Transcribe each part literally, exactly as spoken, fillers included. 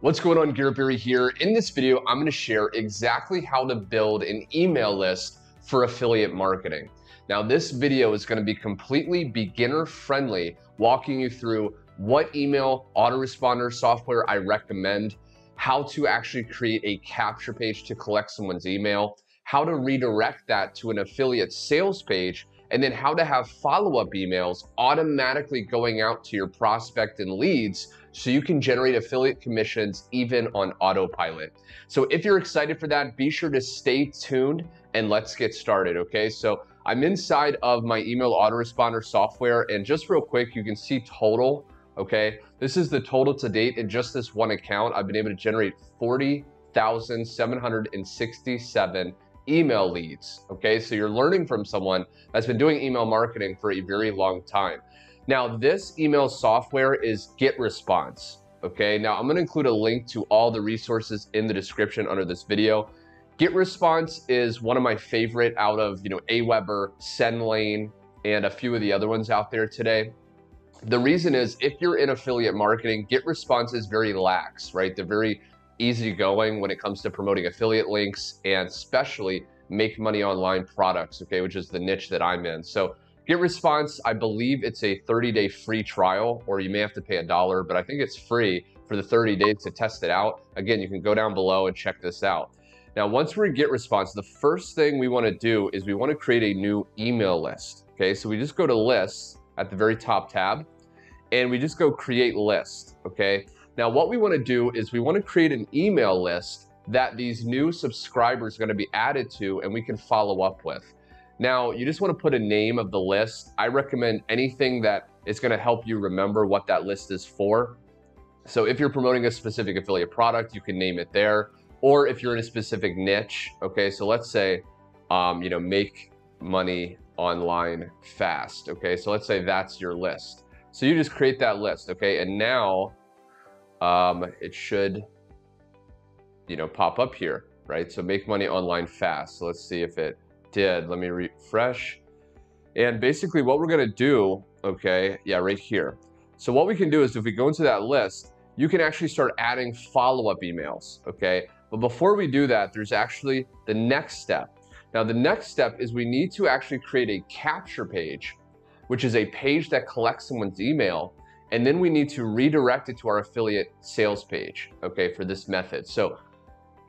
What's going on, Garrett Barry here. In this video, I'm gonna share exactly how to build an email list for affiliate marketing. Now, this video is gonna be completely beginner-friendly, walking you through what email autoresponder software I recommend, how to actually create a capture page to collect someone's email, how to redirect that to an affiliate sales page, and then how to have follow-up emails automatically going out to your prospect and leads so you can generate affiliate commissions even on autopilot. So if you're excited for that, be sure to stay tuned and let's get started, okay? So I'm inside of my email autoresponder software, and just real quick, you can see total, okay? This is the total to date in just this one account. I've been able to generate forty thousand seven hundred sixty-seven email leads, okay? So you're learning from someone that's been doing email marketing for a very long time. Now, this email software is GetResponse, okay? Now, I'm gonna include a link to all the resources in the description under this video. GetResponse is one of my favorite out of, you know, Aweber, SendLane, and a few of the other ones out there today. The reason is, if you're in affiliate marketing, GetResponse is very lax, right? They're very easygoing when it comes to promoting affiliate links and especially make money online products, okay, which is the niche that I'm in. So GetResponse, I believe it's a thirty day free trial, or you may have to pay a dollar, but I think it's free for the thirty days to test it out. Again, you can go down below and check this out. Now, once we're in GetResponse, the first thing we want to do is we want to create a new email list, okay? So we just go to lists at the very top tab and we just go create list, okay? Now, what we want to do is we want to create an email list that these new subscribers are going to be added to and we can follow up with. Now, you just want to put a name of the list. I recommend anything that is going to help you remember what that list is for. So if you're promoting a specific affiliate product, you can name it there. Or if you're in a specific niche, okay, so let's say, um, you know, make money online fast, okay? So let's say that's your list. So you just create that list, okay? And now, Um, it should, you know, pop up here, right? So make money online fast. So let's see if it did. Let me refresh. And basically what we're going to do, okay, yeah, right here. So what we can do is if we go into that list, you can actually start adding follow-up emails, okay? But before we do that, there's actually the next step. Now, the next step is we need to actually create a capture page, which is a page that collects someone's email. And then we need to redirect it to our affiliate sales page, okay, for this method. So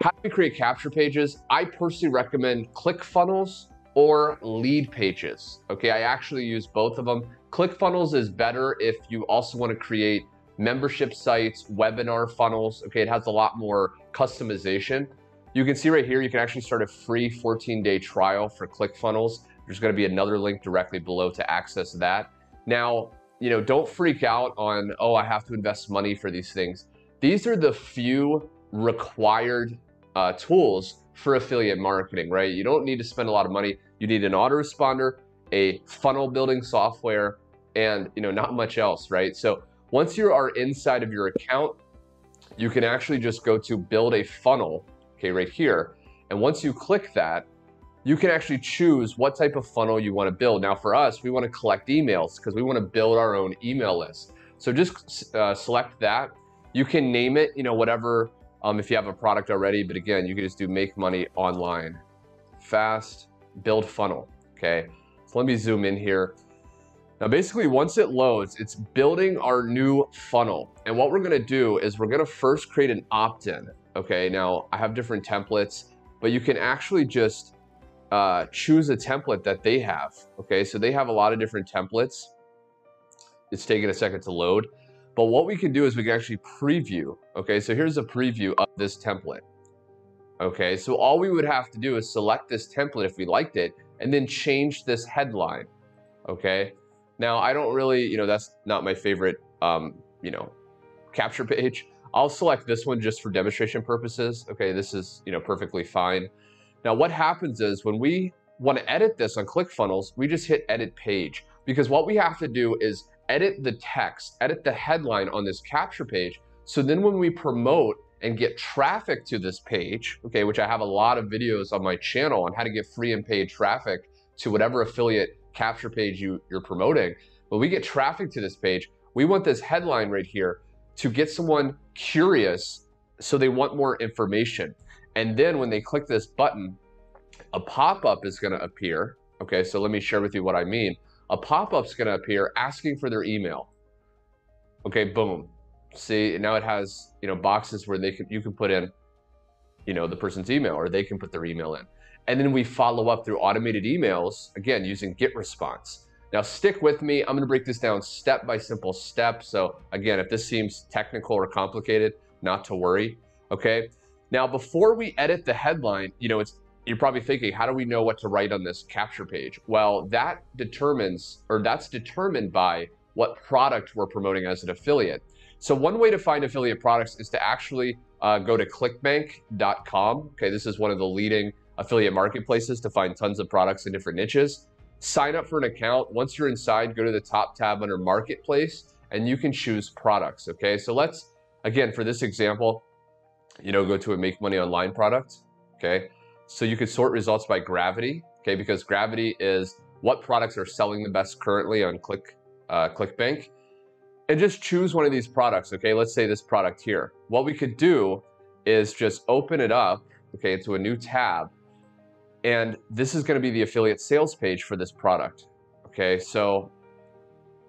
how do we create capture pages? I personally recommend ClickFunnels or LeadPages, okay? I actually use both of them. ClickFunnels is better if you also want to create membership sites, webinar funnels, okay? It has a lot more customization. You can see right here, you can actually start a free fourteen day trial for ClickFunnels. There's going to be another link directly below to access that. Now, you know, don't freak out on, oh, I have to invest money for these things. These are the few required uh, tools for affiliate marketing, right? You don't need to spend a lot of money. You need an autoresponder, a funnel building software, and, you know, not much else, right? So once you are inside of your account, you can actually just go to build a funnel, okay, right here. And once you click that, you can actually choose what type of funnel you want to build. Now for us, we want to collect emails because we want to build our own email list. So just uh, select that. You can name it, you know, whatever, um, if you have a product already, but again, you can just do make money online fast, build funnel, okay? So let me zoom in here. Now basically once it loads, it's building our new funnel. And what we're going to do is we're going to first create an opt-in, okay? Now I have different templates, but you can actually just Uh, choose a template that they have, okay? So they have a lot of different templates. It's taking a second to load, but what we can do is we can actually preview, okay? So here's a preview of this template, okay? So all we would have to do is select this template if we liked it and then change this headline, okay? Now, I don't really, you know, that's not my favorite, um, you know, capture page. I'll select this one just for demonstration purposes, okay? This is, you know, perfectly fine. Now what happens is when we want to edit this on ClickFunnels, we just hit edit page, because what we have to do is edit the text, edit the headline on this capture page. So then when we promote and get traffic to this page, okay, which I have a lot of videos on my channel on how to get free and paid traffic to whatever affiliate capture page you, you're promoting. When we get traffic to this page, we want this headline right here to get someone curious so they want more information. And then when they click this button, a pop-up is going to appear. Okay, so let me share with you what I mean. A pop-up's going to appear asking for their email. Okay, boom. See, now it has, you know, boxes where they can, you can put in, you know, the person's email, or they can put their email in. And then we follow up through automated emails, again, using GetResponse. Now stick with me. I'm going to break this down step by simple step. So again, if this seems technical or complicated, not to worry. Okay. Now, before we edit the headline, you know, it's, you're probably thinking, how do we know what to write on this capture page? Well, that determines, or that's determined by what product we're promoting as an affiliate. So one way to find affiliate products is to actually uh, go to clickbank dot com. Okay, this is one of the leading affiliate marketplaces to find tons of products in different niches. Sign up for an account. Once you're inside, go to the top tab under marketplace and you can choose products. Okay, so let's, again, for this example, you know, go to a make money online product. Okay, so you could sort results by gravity. Okay, because gravity is what products are selling the best currently on Click, uh, ClickBank. And just choose one of these products. Okay, let's say this product here. What we could do is just open it up, okay, into a new tab. And this is going to be the affiliate sales page for this product. Okay, so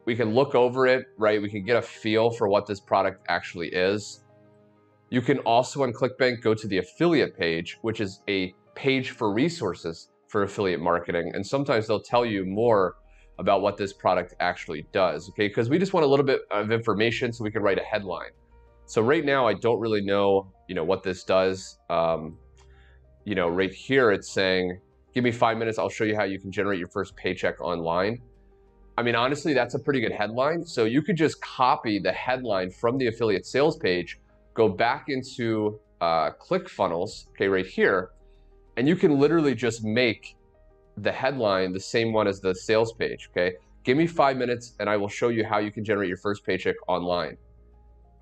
we can look over it, right? We can get a feel for what this product actually is. You can also on ClickBank go to the affiliate page, which is a page for resources for affiliate marketing. And sometimes they'll tell you more about what this product actually does, okay? Because we just want a little bit of information so we can write a headline. So right now, I don't really know, you know, what this does. Um, you know, right here, it's saying, give me five minutes, I'll show you how you can generate your first paycheck online. I mean, honestly, that's a pretty good headline. So you could just copy the headline from the affiliate sales page, go back into uh, ClickFunnels, okay, right here, and you can literally just make the headline the same one as the sales page. Okay, give me five minutes and I will show you how you can generate your first paycheck online.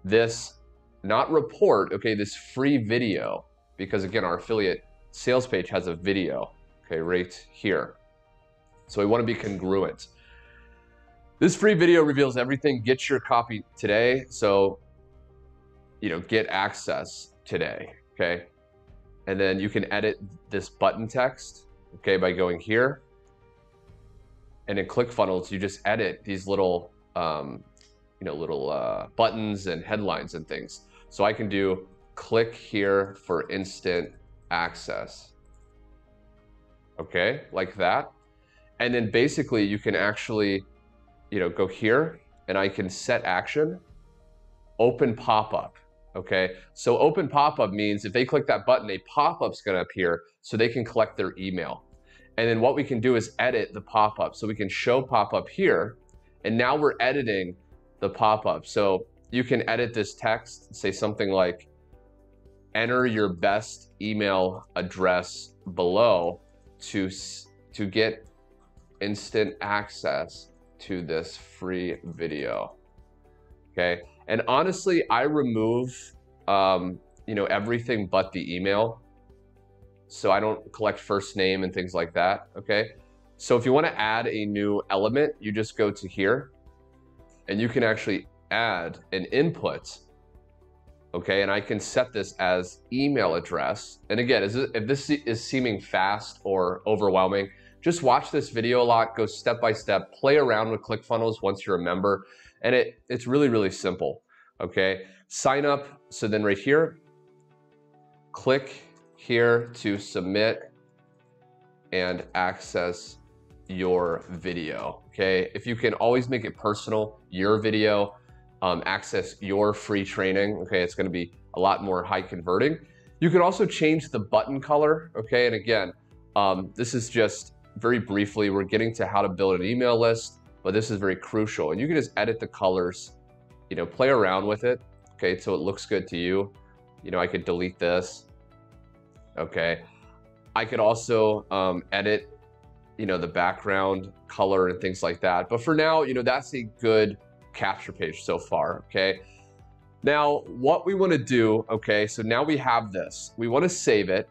This not report, okay, this free video, because again, our affiliate sales page has a video, okay, right here. So we want to be congruent. This free video reveals everything. Get your copy today. So, you know, get access today. Okay, and then you can edit this button text, okay, by going here. And in ClickFunnels, you just edit these little, um, you know, little uh, buttons and headlines and things. So I can do click here for instant access. Okay, like that. And then basically you can actually, you know, go here and I can set action, open pop-up. Okay, so open pop-up means if they click that button, a pop-up's going to appear so they can collect their email. And then what we can do is edit the pop-up. So we can show pop-up here, and now we're editing the pop-up. So you can edit this text, say something like, enter your best email address below to, to get instant access to this free video. Okay. And honestly, I remove, um, you know, everything but the email. So I don't collect first name and things like that, okay? So if you want to add a new element, you just go to here and you can actually add an input, okay? And I can set this as email address. And again, is this, if this is seeming fast or overwhelming, just watch this video a lot, go step by step, play around with ClickFunnels once you're a member. And it, it's really, really simple, okay? Sign up, so then right here, click here to submit and access your video, okay? If you can always make it personal, your video, um, access your free training, okay? It's gonna be a lot more high converting. You can also change the button color, okay? And again, um, this is just very briefly, we're getting to how to build an email list. But this is very crucial, and you can just edit the colors, you know, play around with it, okay, so it looks good to you. You know, I could delete this, okay. I could also um, edit, you know, the background color and things like that. But for now, you know, that's a good capture page so far, okay. Now, what we want to do, okay, so now we have this. We want to save it,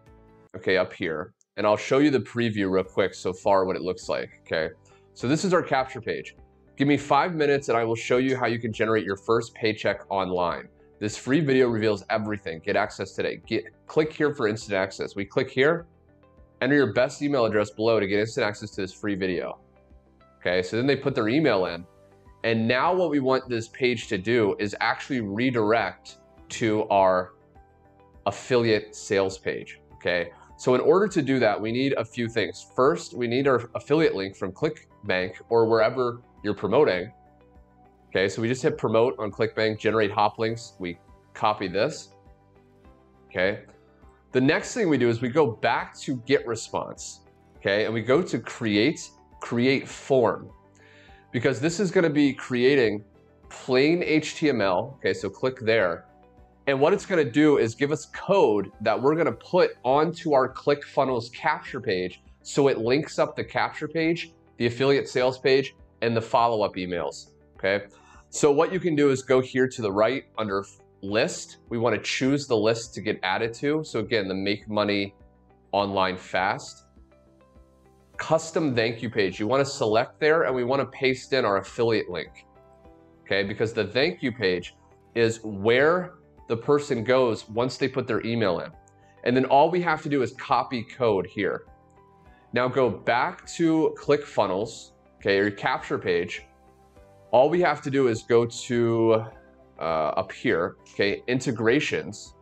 okay, up here, and I'll show you the preview real quick so far what it looks like, okay. So this is our capture page. Give me five minutes and I will show you how you can generate your first paycheck online. This free video reveals everything. Get access today. Get, click here for instant access. We click here, enter your best email address below to get instant access to this free video. Okay, so then they put their email in. And now what we want this page to do is actually redirect to our affiliate sales page, okay? So in order to do that, we need a few things. First, we need our affiliate link from ClickBank or wherever you're promoting. Okay, so we just hit promote on ClickBank, generate hop links. We copy this, okay? The next thing we do is we go back to GetResponse, okay? And we go to create, create form, because this is gonna be creating plain H T M L. Okay, so click there. And what it's gonna do is give us code that we're gonna put onto our ClickFunnels capture page so it links up the capture page, the affiliate sales page, and the follow-up emails, okay? So what you can do is go here to the right under list. We wanna choose the list to get added to. So again, the make money online fast. Custom thank you page, you wanna select there and we wanna paste in our affiliate link, okay? Because the thank you page is where the person goes once they put their email in. And then all we have to do is copy code here. Now go back to ClickFunnels, okay, your capture page. All we have to do is go to uh, up here, okay, integrations,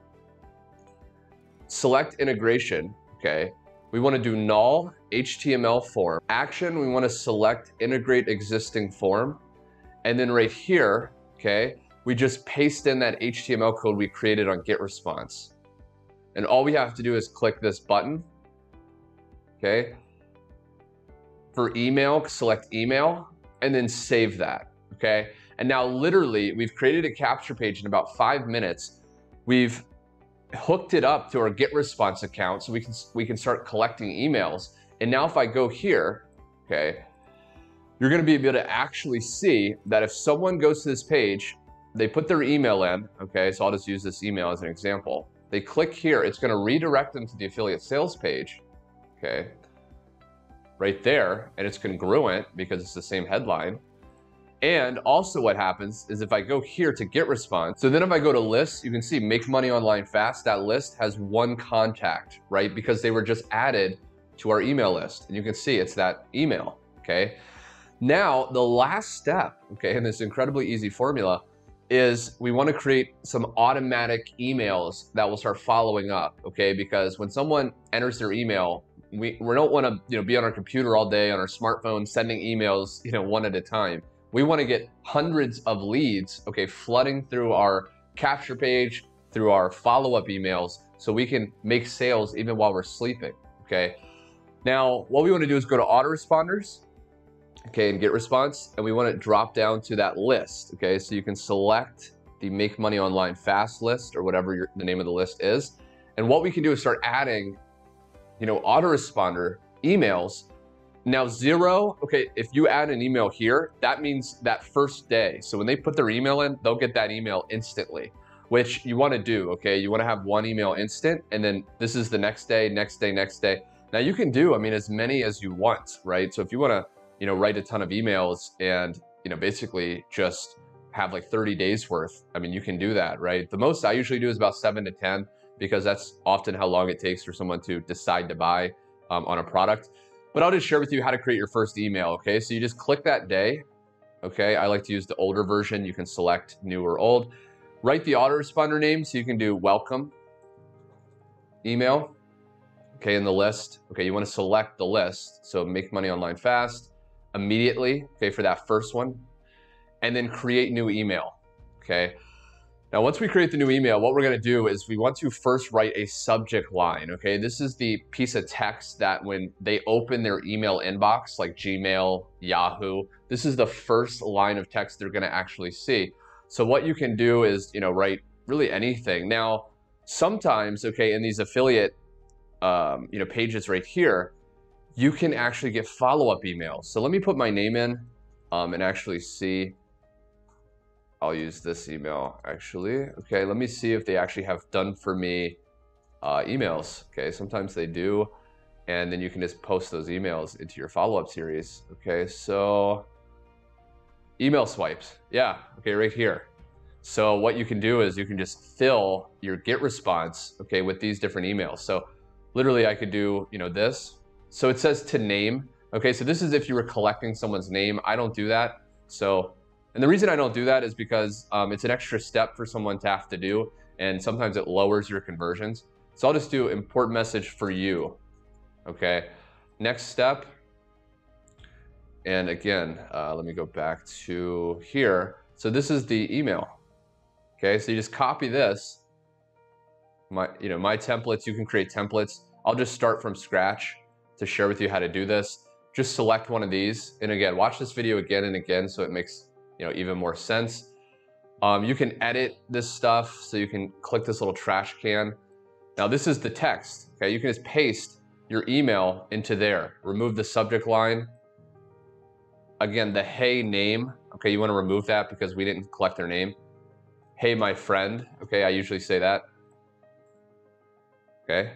select integration, okay. We wanna do null H T M L form. Action, we wanna select integrate existing form. And then right here, okay, we just paste in that H T M L code we created on GetResponse. And all we have to do is click this button, okay? For email, select email, and then save that, okay? And now literally, we've created a capture page in about five minutes. We've hooked it up to our GetResponse account so we can, we can start collecting emails. And now if I go here, okay, you're gonna be able to actually see that if someone goes to this page, they put their email in, okay, so I'll just use this email as an example. They click here, it's gonna redirect them to the affiliate sales page, okay, right there, and it's congruent because it's the same headline. And also what happens is if I go here to GetResponse, so then if I go to lists, you can see make money online fast, that list has one contact, right, because they were just added to our email list, and you can see it's that email, okay. Now, the last step, okay, in this incredibly easy formula is we want to create some automatic emails that will start following up, okay? Because when someone enters their email, we, we don't want to, you know, be on our computer all day on our smartphone sending emails, you know, one at a time. We want to get hundreds of leads, okay, flooding through our capture page, through our follow-up emails, so we can make sales even while we're sleeping, okay? Now, what we want to do is go to autoresponders, okay, and GetResponse, and we want to drop down to that list, okay? So you can select the Make Money Online Fast list or whatever your, the name of the list is. And what we can do is start adding, you know, autoresponder emails. Now zero, okay, if you add an email here, that means that first day. So when they put their email in, they'll get that email instantly, which you want to do, okay? You want to have one email instant, and then this is the next day, next day, next day. Now you can do, I mean, as many as you want, right? So if you want to, you know, write a ton of emails and, you know, basically just have like thirty days worth. I mean, you can do that, right? The most I usually do is about seven to ten because that's often how long it takes for someone to decide to buy um, on a product. But I'll just share with you how to create your first email, okay? So you just click that day, okay? I like to use the older version. You can select new or old. Write the autoresponder name, so you can do welcome email, okay, in the list. Okay, you want to select the list. So make money online fast. Immediately, okay, for that first one, and then create new email, okay? Now, once we create the new email, what we're gonna do is we want to first write a subject line, okay? This is the piece of text that when they open their email inbox, like Gmail, Yahoo, this is the first line of text they're gonna actually see. So what you can do is, you know, write really anything. Now, sometimes, okay, in these affiliate, um, you know, pages right here, you can actually get follow-up emails. So let me put my name in um, and actually see, I'll use this email actually. Okay, let me see if they actually have done for me uh, emails. Okay, sometimes they do. And then you can just post those emails into your follow-up series. Okay, so email swipes. Yeah, okay, right here. So what you can do is you can just fill your GetResponse, okay, with these different emails. So literally I could do, you know, this. So it says to name. Okay, so this is if you were collecting someone's name. I don't do that. So, and the reason I don't do that is because um, it's an extra step for someone to have to do, and sometimes it lowers your conversions. So I'll just do import message for you. Okay, next step. And again, uh, let me go back to here. So this is the email. Okay, so you just copy this. My, you know, my templates, you can create templates. I'll just start from scratch to share with you how to do this. Just select one of these. And again, watch this video again and again so it makes, you know, even more sense. Um, you can edit this stuff. So you can click this little trash can. Now this is the text. Okay, you can just paste your email into there. Remove the subject line. Again, the hey name. Okay, you want to remove that because we didn't collect their name. Hey, my friend. Okay, I usually say that. Okay.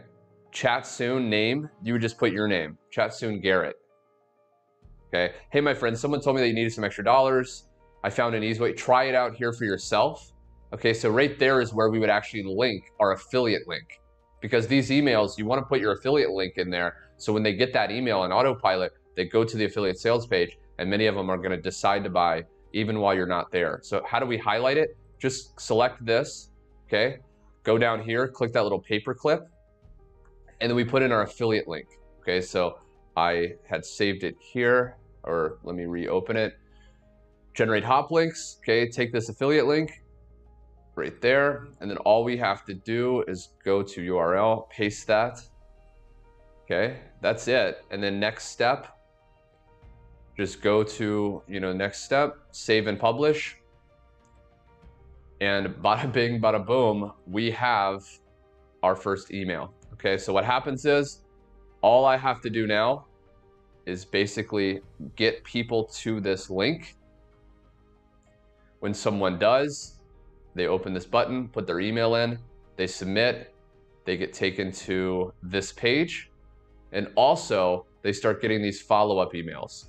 Chat soon name. You would just put your name. Chat soon, Garrett. Okay. Hey, my friend. Someone told me that you needed some extra dollars. I found an easy way. Try it out here for yourself. Okay. So right there is where we would actually link our affiliate link, because these emails, you want to put your affiliate link in there. So when they get that email on autopilot, they go to the affiliate sales page, and many of them are going to decide to buy even while you're not there. So how do we highlight it? Just select this. Okay. Go down here, click that little paper clip. And then we put in our affiliate link. Okay, so I had saved it here, or let me reopen it. Generate hop links. Okay, take this affiliate link right there. And then all we have to do is go to U R L, paste that. Okay, that's it. And then next step, just go to, you know, next step, save and publish. And bada bing, bada boom, we have our first email. Okay, so what happens is all I have to do now is basically get people to this link. When someone does, they open this button, put their email in, they submit, they get taken to this page, and also they start getting these follow-up emails.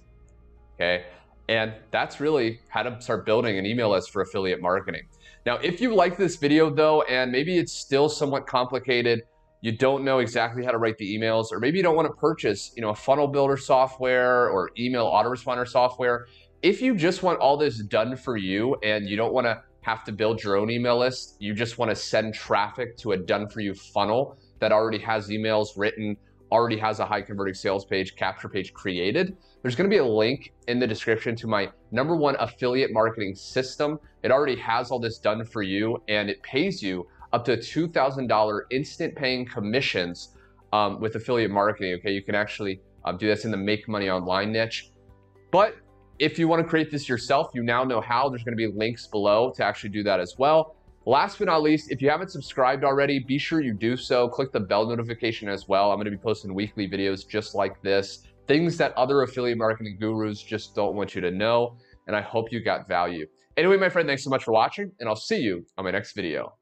Okay, and that's really how to start building an email list for affiliate marketing. Now, if you like this video though, and maybe it's still somewhat complicated, you don't know exactly how to write the emails, or maybe you don't want to purchase, you know, a funnel builder software or email autoresponder software. If you just want all this done for you and you don't want to have to build your own email list, you just want to send traffic to a done for you funnel that already has emails written, already has a high converting sales page, capture page created, there's going to be a link in the description to my number one affiliate marketing system. It already has all this done for you, and it pays you up to two thousand dollars instant paying commissions um, with affiliate marketing. Okay, you can actually um, do this in the make money online niche. But if you want to create this yourself, you now know how. There's going to be links below to actually do that as well. Last but not least, if you haven't subscribed already, be sure you do so. Click the bell notification as well. I'm going to be posting weekly videos just like this, things that other affiliate marketing gurus just don't want you to know. And I hope you got value. Anyway, my friend, thanks so much for watching, and I'll see you on my next video.